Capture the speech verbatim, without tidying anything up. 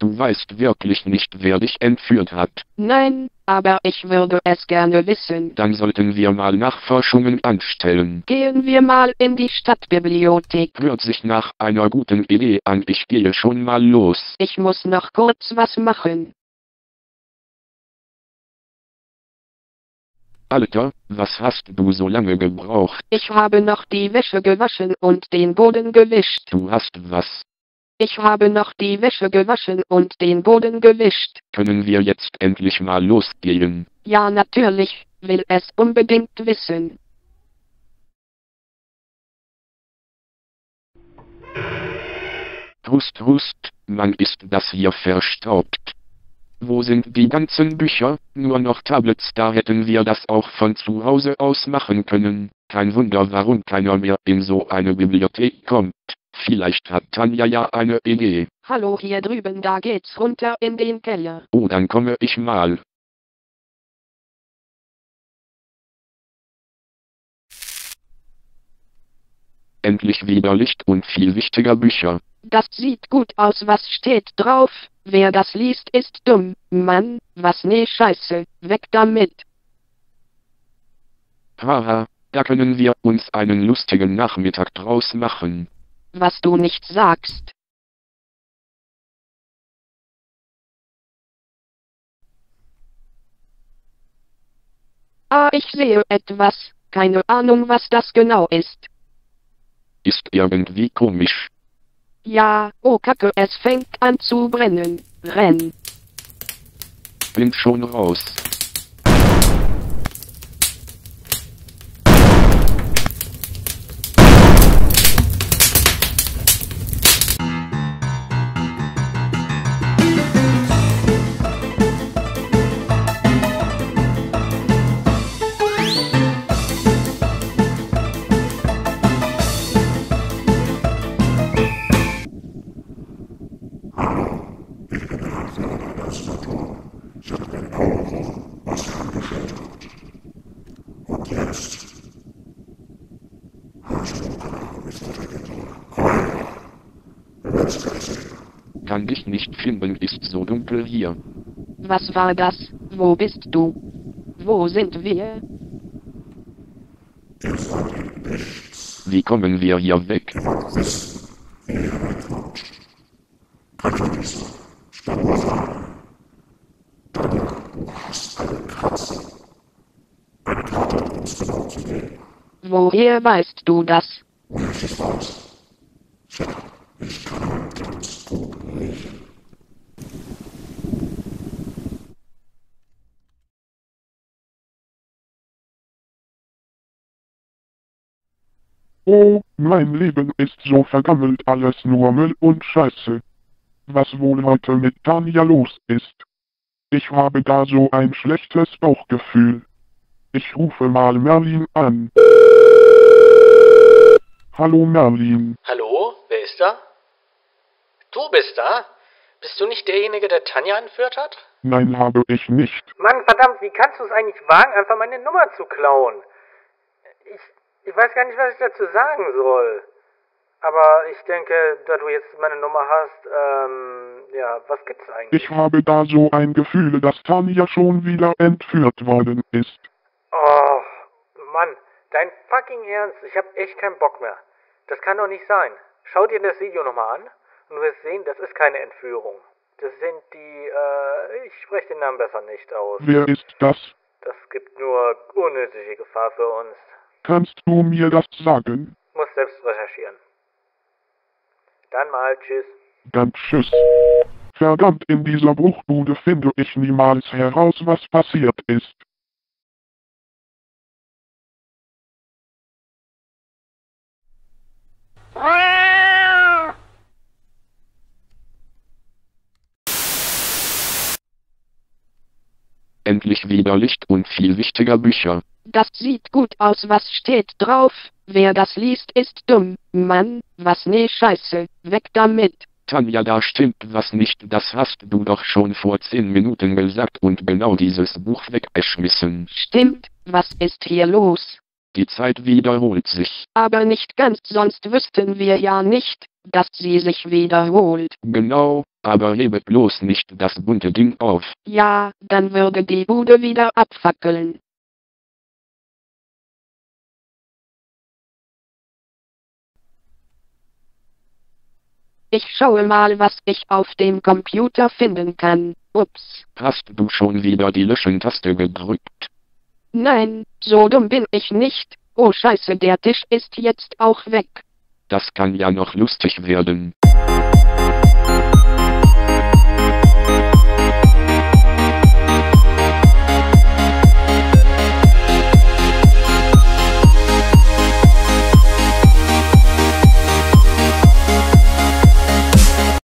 Du weißt wirklich nicht, wer dich entführt hat. Nein, aber ich würde es gerne wissen. Dann sollten wir mal Nachforschungen anstellen. Gehen wir mal in die Stadtbibliothek. Hört sich nach einer guten Idee an. Ich gehe schon mal los. Ich muss noch kurz was machen. Alter, was hast du so lange gebraucht? Ich habe noch die Wäsche gewaschen und den Boden gewischt. Du hast was? Ich habe noch die Wäsche gewaschen und den Boden gewischt. Können wir jetzt endlich mal losgehen? Ja, natürlich, will es unbedingt wissen. Hust, hust, man ist das hier verstaubt. Wo sind die ganzen Bücher? Nur noch Tablets, da hätten wir das auch von zu Hause aus machen können. Kein Wunder, warum keiner mehr in so eine Bibliothek kommt. Vielleicht hat Tanja ja eine Idee. Hallo, hier drüben, da geht's runter in den Keller. Oh, dann komme ich mal. Endlich wieder Licht und viel wichtiger Bücher. Das sieht gut aus, was steht drauf? Wer das liest, ist dumm. Mann, was ne Scheiße, weg damit. Haha, da können wir uns einen lustigen Nachmittag draus machen. Was du nicht sagst. Ah, ich sehe etwas. Keine Ahnung, was das genau ist. Ist irgendwie komisch. Ja, oh Kacke, es fängt an zu brennen. Renn. Bin schon raus. Ich hatte keine Ahnung, was er angestellt hat. Und jetzt? Ich habe keine Ahnung, wie es weitergehen soll. Aber ja, wir werden es gleich sehen. Kann dich nicht finden, ist so dunkel hier. Was war das? Wo bist du? Wo sind wir? Ihr sagt nichts. Wie kommen wir hier weg? Wir wollen wissen, wie ihr wegkommt. Kann ich nicht sagen. Ich kann nur sagen. Du hast eine Katze. Eine Katze hat uns genau zu gehen. Woher weißt du das? Woher ich es weiß? Tja, ich kann ganz gut riechen. Oh, mein Leben ist so vergammelt, alles nur Müll und Scheiße. Was wohl heute mit Tanja los ist? Ich habe da so ein schlechtes Bauchgefühl. Ich rufe mal Merlin an. Hallo Merlin. Hallo, wer ist da? Du bist da? Bist du nicht derjenige, der Tanja entführt hat? Nein, habe ich nicht. Mann, verdammt, wie kannst du es eigentlich wagen, einfach meine Nummer zu klauen? Ich, ich weiß gar nicht, was ich dazu sagen soll. Aber ich denke, da du jetzt meine Nummer hast, ähm, ja, was gibt's eigentlich? Ich habe da so ein Gefühl, dass Tanja schon wieder entführt worden ist. Oh, Mann, dein fucking Ernst, ich habe echt keinen Bock mehr. Das kann doch nicht sein. Schau dir das Video nochmal an und du wirst sehen, das ist keine Entführung. Das sind die, äh, ich spreche den Namen besser nicht aus. Wer ist das? Das gibt nur unnötige Gefahr für uns. Kannst du mir das sagen? Muss selbst recherchieren. Dann mal, tschüss. Dann tschüss. Verdammt, in dieser Bruchbude finde ich niemals heraus, was passiert ist. Ah! Endlich wieder Licht und viel wichtiger Bücher. Das sieht gut aus, was steht drauf? Wer das liest, ist dumm. Mann, was ne Scheiße, weg damit. Tanja, da stimmt was nicht, das hast du doch schon vor zehn Minuten gesagt und genau dieses Buch weggeschmissen. Stimmt, was ist hier los? Die Zeit wiederholt sich. Aber nicht ganz, sonst wüssten wir ja nicht, dass sie sich wiederholt. Genau, aber hebe bloß nicht das bunte Ding auf. Ja, dann würde die Bude wieder abfackeln. Ich schaue mal, was ich auf dem Computer finden kann. Ups. Hast du schon wieder die Löschen-Taste gedrückt? Nein, so dumm bin ich nicht. Oh Scheiße, der Tisch ist jetzt auch weg. Das kann ja noch lustig werden.